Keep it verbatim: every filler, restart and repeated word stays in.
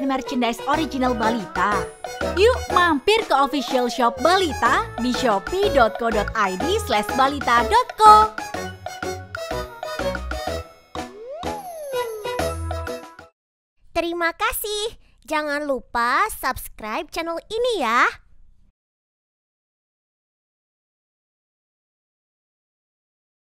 Merchandise original Balita. Yuk mampir ke official shop Balita di shopee dot co dot id slash balita dot co. Terima kasih. Jangan lupa subscribe channel ini ya.